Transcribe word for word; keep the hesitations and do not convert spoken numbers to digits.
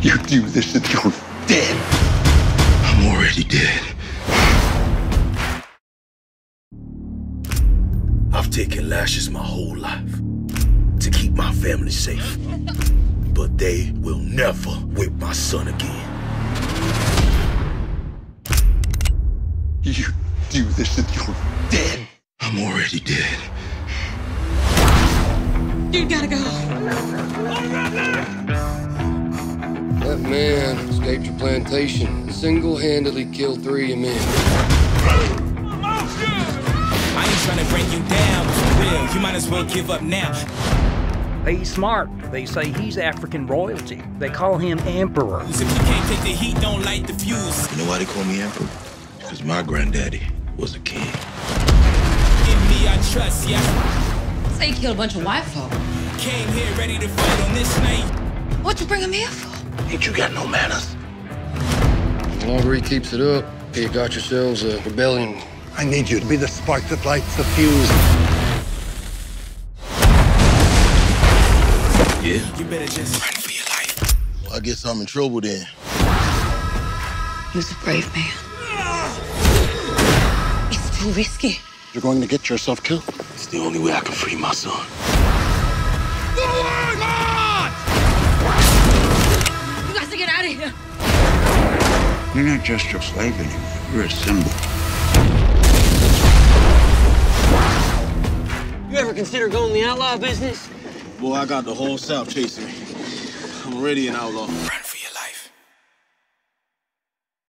You do this if you're dead. I'm already dead. I've taken lashes my whole life to keep my family safe. But they will never whip my son again. You do this if you're dead. I'm already dead. You gotta go. That man escaped your plantation and single-handedly killed three of your men. I ain't trying to break you down, but for real, you might as well give up now. He's smart. They say he's African royalty. They call him Emperor. If you can't take the heat, don't light the fuse. You know why they call me Emperor? Because my granddaddy was a king. In me, I trust, yeah. They killed a bunch of white folk. Came here ready to fight on this night. What you bring him here for? Ain't you got no manners? The longer he keeps it up, you got yourselves a rebellion. I need you to be the spark that lights the fuse. Yeah? You better just run for your life. Well, I guess I'm in trouble then. He was a brave man. It's too risky. You're going to get yourself killed. It's the only way I can free my son. The warlord! You guys have to get out of here. You're not just a slave anymore. You're a symbol. You ever consider going the outlaw business? Boy, I got the whole South chasing me. I'm already an outlaw.